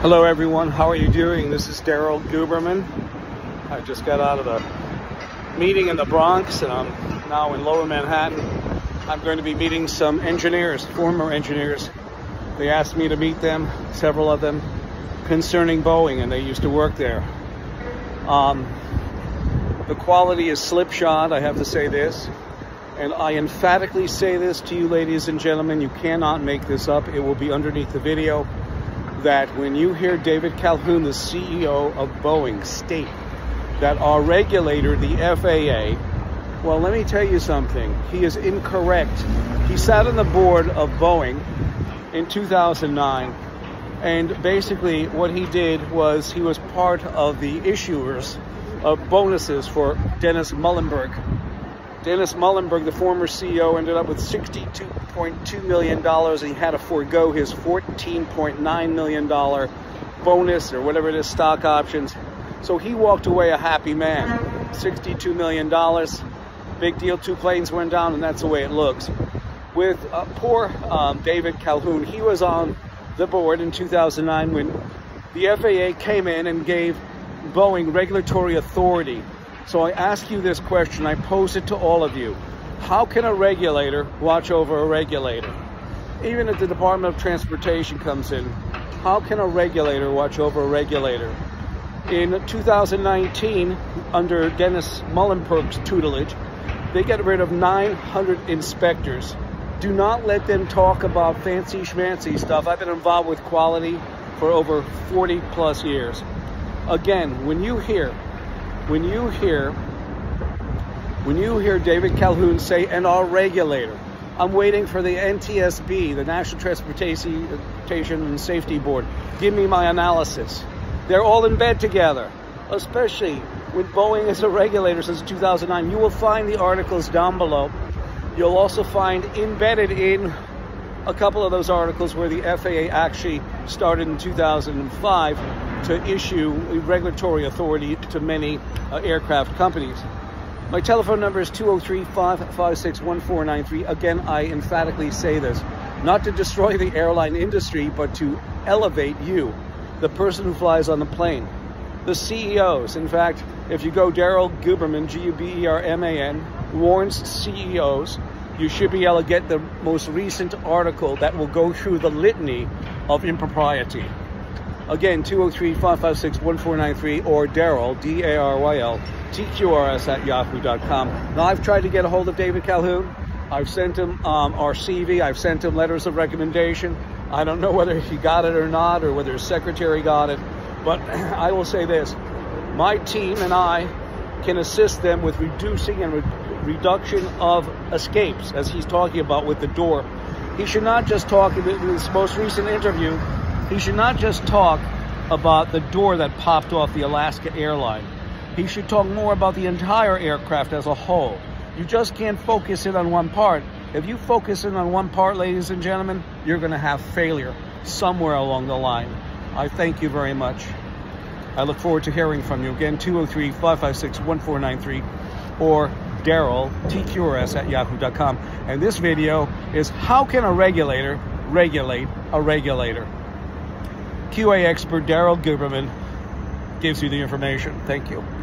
Hello everyone, how are you doing? This is Daryl Guberman. I just got out of the meeting in the Bronx and I'm now in Lower Manhattan. I'm going to be meeting some engineers, former engineers. They asked me to meet them, several of them, concerning Boeing, and they used to work there. The quality is slipshod, I have to say this. And I emphatically say this to you ladies and gentlemen, you cannot make this up. It will be underneath the video. That when you hear David Calhoun, the CEO of Boeing, state that our regulator, the FAA, well, let me tell you something. He is incorrect. He sat on the board of Boeing in 2009, and basically what he did was he was part of the issuers of bonuses for Dennis Muilenburg. Dennis Muilenburg, the former CEO, ended up with $62.2 million, and he had to forego his $14.9 million bonus or whatever it is, stock options. So he walked away a happy man. $62 million, big deal, two planes went down, and that's the way it looks. With poor David Calhoun, he was on the board in 2009 when the FAA came in and gave Boeing regulatory authority. So I ask you this question, I pose it to all of you. How can a regulator watch over a regulator? Even if the Department of Transportation comes in, how can a regulator watch over a regulator? In 2019, under Dennis Muilenburg's tutelage, they got rid of 900 inspectors. Do not let them talk about fancy schmancy stuff. I've been involved with quality for over 40 plus years. Again, when you hear David Calhoun say, and our regulator, I'm waiting for the NTSB, the National Transportation and Safety Board, give me my analysis. They're all in bed together, especially with Boeing as a regulator since 2009. You will find the articles down below. You'll also find embedded in a couple of those articles where the FAA actually started in 2005. To issue regulatory authority to many aircraft companies. My telephone number is 203-556-1493. Again, I emphatically say this, not to destroy the airline industry, but to elevate you, the person who flies on the plane, the CEOs. In fact, if you go Daryl Guberman, G-U-B-E-R-M-A-N, warns CEOs, you should be able to get the most recent article that will go through the litany of impropriety. Again, 203-556-1493 or Daryl, D-A-R-Y-L, TQRS at yahoo.com. Now, I've tried to get a hold of David Calhoun. I've sent him our CV. I've sent him letters of recommendation. I don't know whether he got it or not or whether his secretary got it. But I will say this. My team and I can assist them with reducing and reduction of escapes, as he's talking about with the door. He should not just talk in his most recent interview. He should not just talk about the door that popped off the Alaska Airline. He should talk more about the entire aircraft as a whole. You just can't focus in on one part. If you focus in on one part, ladies and gentlemen, you're going to have failure somewhere along the line. I thank you very much. I look forward to hearing from you. Again, 203-556-1493 or Daryl, TQRS at yahoo.com. And this video is how can a regulator regulate a regulator? QA expert Daryl Guberman gives you the information. Thank you.